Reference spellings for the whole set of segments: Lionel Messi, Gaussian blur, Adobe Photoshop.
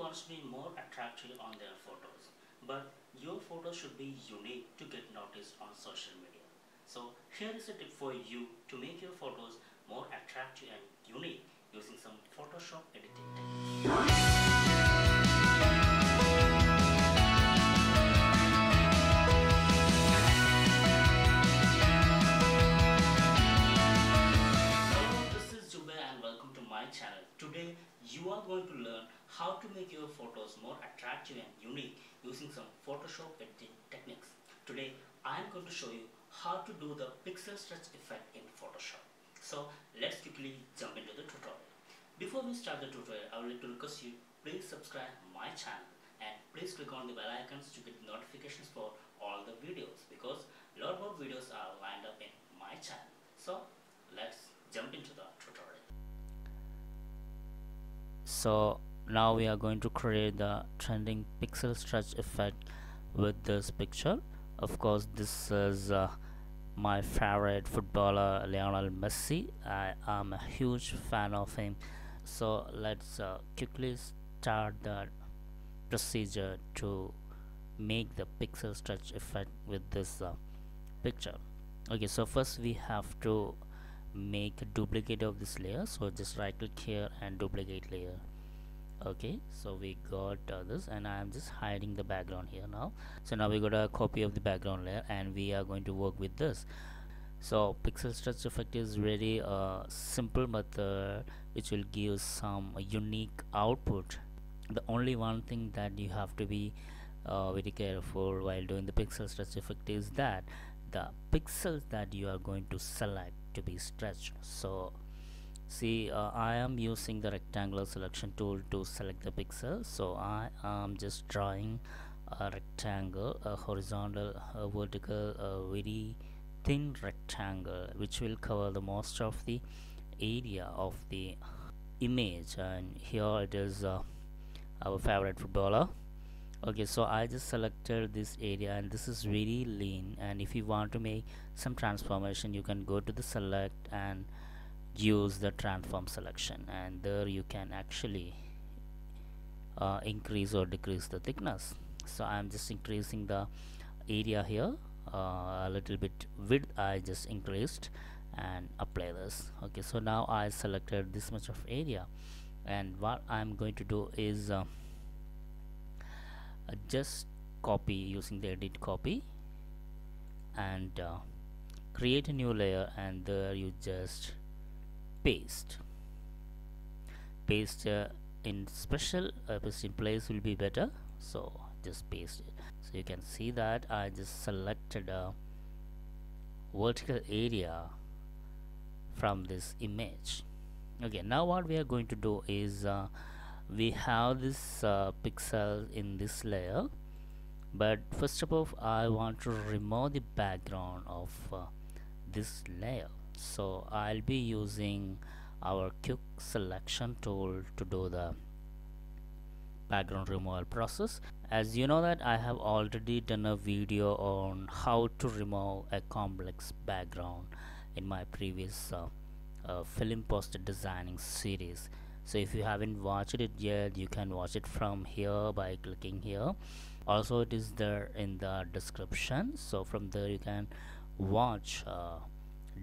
wants to be more attractive on their photos, but your photos should be unique to get noticed on social media. So here is a tip for you to make your photos more attractive and unique using some Photoshop editing techniques. Channel. Today you are going to learn how to make your photos more attractive and unique using some Photoshop editing techniques. Today I am going to show you how to do the pixel stretch effect in Photoshop. So let's quickly jump into the tutorial. Before we start the tutorial, I would like to request you please subscribe my channel and please click on the bell icons to get notifications for all the videos, because a lot more videos are lined up in my channel. So let's jump into the tutorial. So now we are going to create the trending pixel stretch effect with this picture. Of course, this is my favorite footballer Lionel Messi. I am a huge fan of him. So let's quickly start the procedure to make the pixel stretch effect with this picture. Okay, so first we have to make a duplicate of this layer, so just right click here and duplicate layer. Okay, so we got this, and I am just hiding the background here now. So now we got a copy of the background layer and we are going to work with this. So pixel stretch effect is really a simple method which will give some unique output. The only one thing that you have to be very careful while doing the pixel stretch effect is that the pixels that you are going to select to be stretched. So see, I am using the rectangular selection tool to select the pixel. So I am just drawing a rectangle, a horizontal, a vertical, a very thin rectangle which will cover the most of the area of the image, and here it is our favorite footballer. Okay, so I just selected this area, and this is really lean, and if you want to make some transformation, you can go to the select and use the transform selection, and there you can actually increase or decrease the thickness. So I'm just increasing the area here a little bit. Width I just increased and apply this. Okay, so now I selected this much of area, and what I'm going to do is just copy using the edit copy and create a new layer, and there you just paste in special paste in place will be better. So just paste it. So you can see that I just selected a vertical area from this image. Okay, now what we are going to do is we have this pixel in this layer, but first of all I want to remove the background of this layer. So I'll be using our quick selection tool to do the background removal process. As you know that I have already done a video on how to remove a complex background in my previous film poster designing series. So if you haven't watched it yet, you can watch it from here by clicking here. Also it is there in the description, so from there you can watch a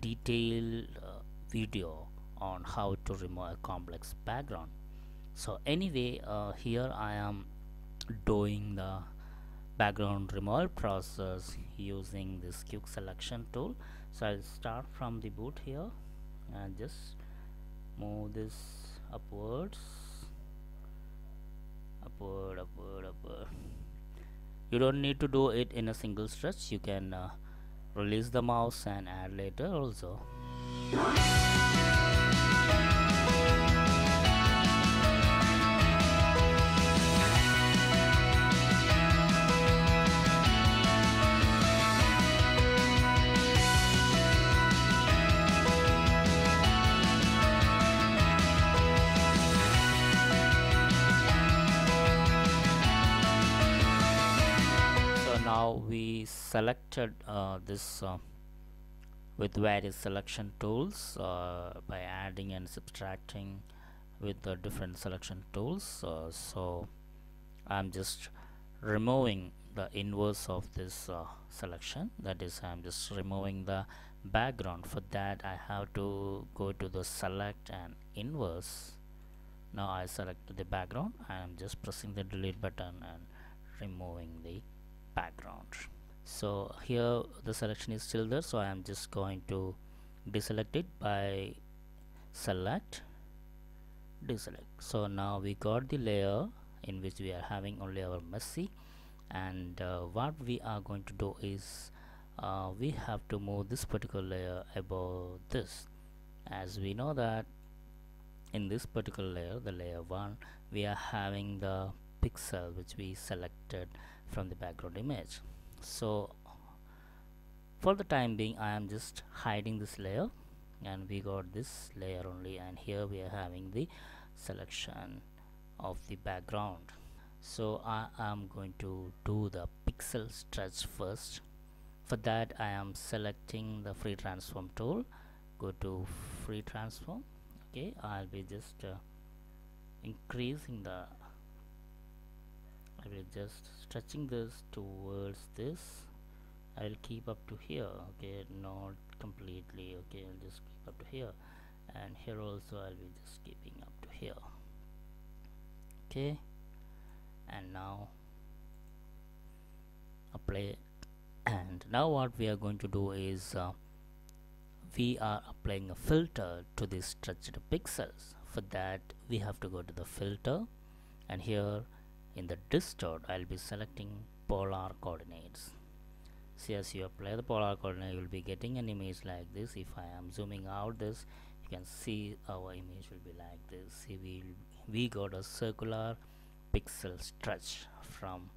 detailed video on how to remove a complex background. So anyway, here I am doing the background removal process using this quick selection tool. So I'll start from the boot here and just move this upward. You don't need to do it in a single stretch. You can release the mouse and add later also. Now we selected this with various selection tools by adding and subtracting with the different selection tools. So I'm just removing the inverse of this selection, that is I'm just removing the background. For that I have to go to the select and inverse. Now I select the background and I'm just pressing the delete button and removing the background. So here the selection is still there, so I am just going to deselect it by select, deselect. So now we got the layer in which we are having only our Messi, and what we are going to do is we have to move this particular layer above this. As we know that in this particular layer, the layer 1, we are having the pixel which we selected from the background image. So for the time being I am just hiding this layer, and we got this layer only, and here we are having the selection of the background. So I am going to do the pixel stretch first. For that I am selecting the free transform tool, go to free transform. Okay, I'll be just increasing the, I will just stretching this towards this. I'll keep up to here, okay, not completely, okay, I'll just keep up to here, and here also I'll be just keeping up to here. Okay, and now apply. And now what we are going to do is we are applying a filter to these stretched pixels. For that we have to go to the filter, and here in the distort I'll be selecting polar coordinates. See, as you apply the polar coordinate, you will be getting an image like this. If I am zooming out this, you can see our image will be like this. See, we got a circular pixel stretch from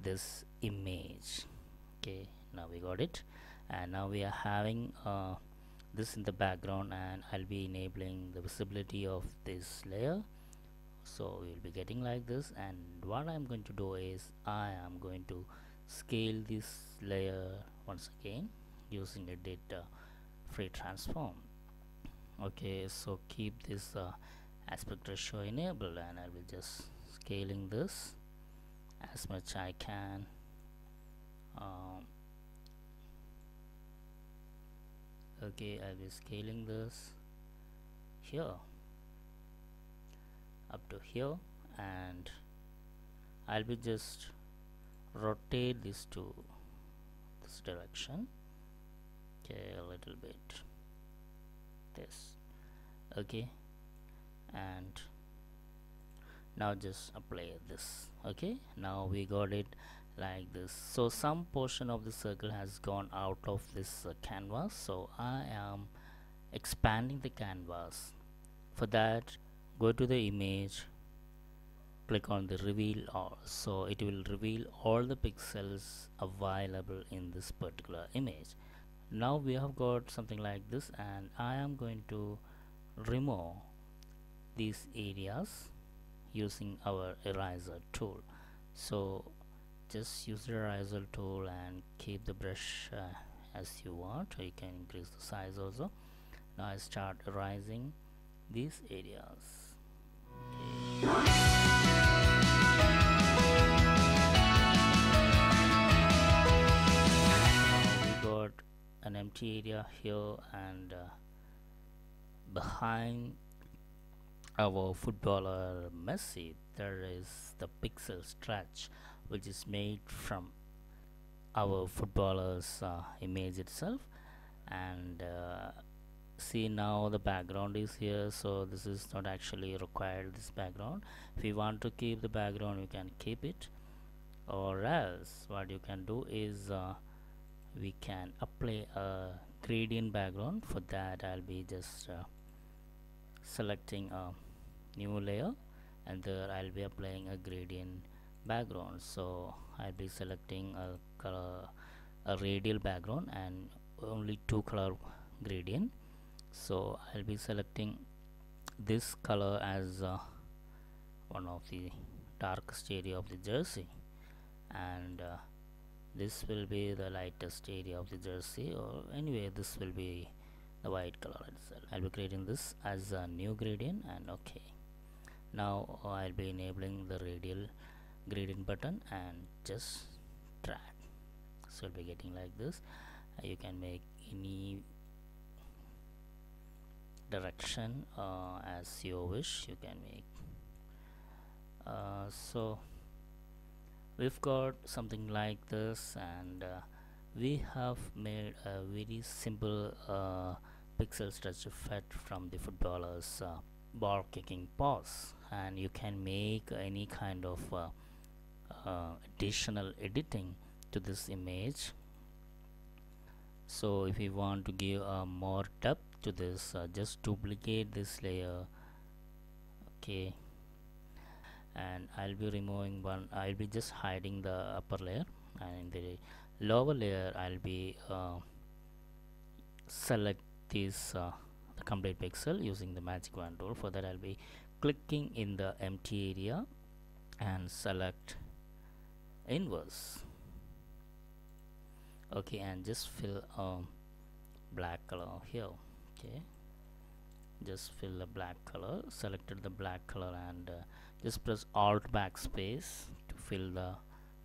this image. Okay, now we got it, and now we are having this in the background, and I'll be enabling the visibility of this layer, so we'll be getting like this. And what I'm going to do is I am going to scale this layer once again using the data free transform. Okay, so keep this aspect ratio enabled, and I will just scaling this as much I can. Okay, I'll be scaling this here up to here, and I'll be just rotate this to this direction, okay, a little bit this. Okay, and now just apply this. Okay, now we got it like this. So some portion of the circle has gone out of this canvas, so I am expanding the canvas. For that go to the image, click on the reveal all, so it will reveal all the pixels available in this particular image. Now we have got something like this, and I am going to remove these areas using our eraser tool. So just use the eraser tool and keep the brush as you want, or you can increase the size also. Now I start erasing these areas. Okay. We got an empty area here, and behind our footballer Messi there is the pixel stretch which is made from our footballer's image itself. And see, now the background is here, so this is not actually required, this background. If you want to keep the background, you can keep it, or else what you can do is we can apply a gradient background. For that I'll be just selecting a new layer, and there I'll be applying a gradient background. So I'll be selecting a color, a radial background, and only 2 color gradient. So I'll be selecting this color as one of the darkest area of the jersey, and this will be the lightest area of the jersey, or anyway this will be the white color itself. I'll be creating this as a new gradient, and okay, now I'll be enabling the radial gradient button and just drag. So you'll be getting like this. You can make any direction as you wish you can make. So we've got something like this, and we have made a very simple pixel stretch effect from the footballer's ball kicking pause, and you can make any kind of additional editing to this image. So if you want to give more depth to this, just duplicate this layer, okay, and I'll be removing one, I'll be just hiding the upper layer, and in the lower layer I'll be select this the complete pixel using the magic wand tool. For that I'll be clicking in the empty area and select inverse, okay, and just fill black color here, okay, just fill the black color, selected the black color, and just press alt backspace to fill the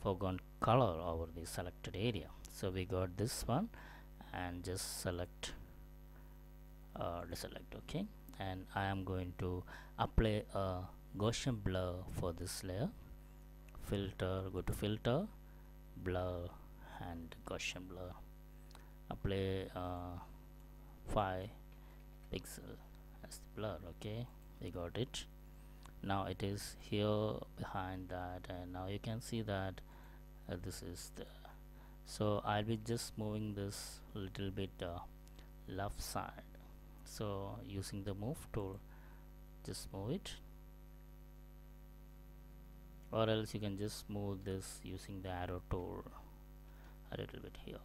foreground color over the selected area. So we got this one, and just select deselect, okay, and I am going to apply a Gaussian blur for this layer. Filter, go to filter, blur, and Gaussian blur. Apply 5 pixel as the blur, okay, we got it. Now it is here behind that, and now you can see that this is the. So I'll be just moving this little bit left side. So using the move tool, just move it, or else you can just move this using the arrow tool a little bit here,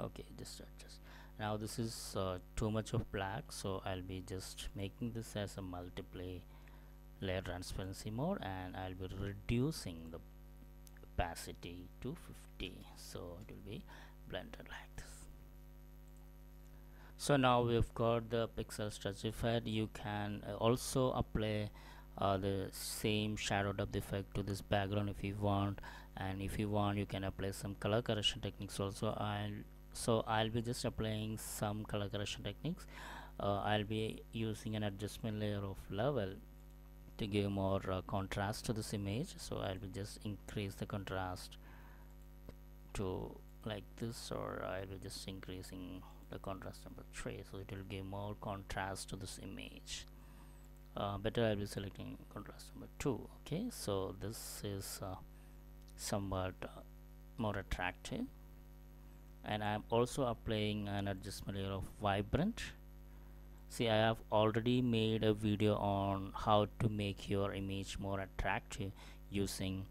okay, just adjust. Now this is too much of black, so I'll be just making this as a multiply layer transparency mode, and I'll be reducing the opacity to 50, so it will be blended like this. So now we've got the pixel stretch effect. You can also apply the same shadow depth effect to this background if you want, and if you want you can apply some color correction techniques also. I'll be just applying some color correction techniques. I'll be using an adjustment layer of level to give more contrast to this image. So I'll be just increase the contrast to like this, or I'll be just increasing the contrast number 3, so it will give more contrast to this image. Better I'll be selecting contrast number 2, okay, so this is somewhat more attractive. And I'm also applying an adjustment layer of vibrant. See, I have already made a video on how to make your image more attractive using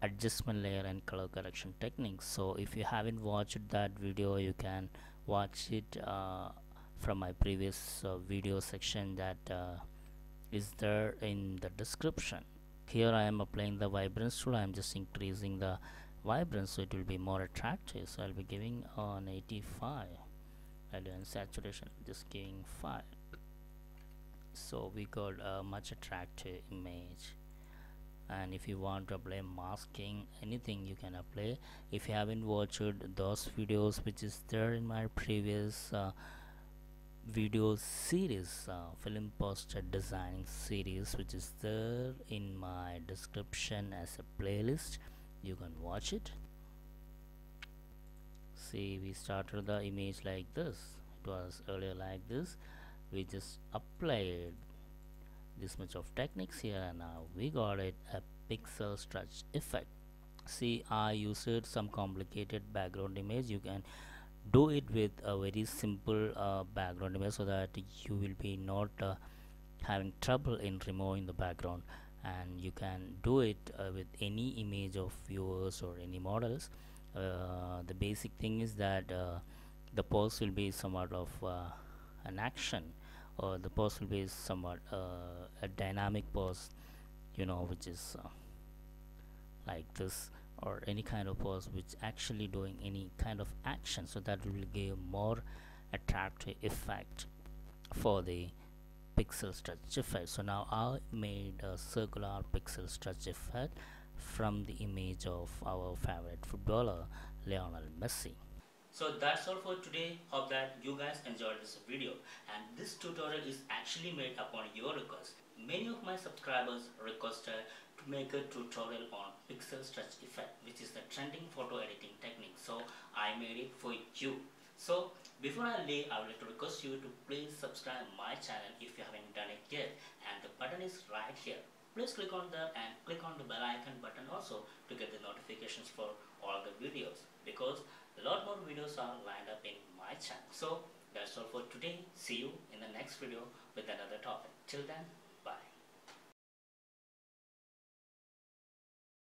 adjustment layer and color correction techniques. So if you haven't watched that video, you can watch it from my previous video section that is there in the description. Here I am applying the vibrance tool. I am just increasing the vibrance so it will be more attractive. So I'll be giving on 85, and then saturation just giving 5. So we got a much attractive image. And if you want to apply masking, anything you can apply. If you haven't watched those videos which is there in my previous video series, film poster designing series, which is there in my description as a playlist, you can watch it. See, we started the image like this, it was earlier like this. We just applied this much of techniques here, and now we got it, a pixel stretch effect. See, I used some complicated background image. You can do it with a very simple background image so that you will be not having trouble in removing the background, and you can do it with any image of viewers or any models. The basic thing is that the pose will be somewhat of an action, or the pose will be somewhat a dynamic pose, you know, which is like this, or any kind of pose which actually doing any kind of action. So that will give more attractive effect for the pixel stretch effect. So now I made a circular pixel stretch effect, from the image of our favorite footballer Lionel Messi. So that's all for today. Hope that you guys enjoyed this video, and this tutorial is actually made upon your request. Many of my subscribers requested to make a tutorial on pixel stretch effect, which is the trending photo editing technique, so I made it for you. So before I leave, I would like to request you to please subscribe my channel if you haven't done it yet, and the button is right here. Please click on that and click on the bell icon button also to get the notifications for all the videos, because a lot more videos are lined up in my channel. So that's all for today. See you in the next video with another topic. Till then.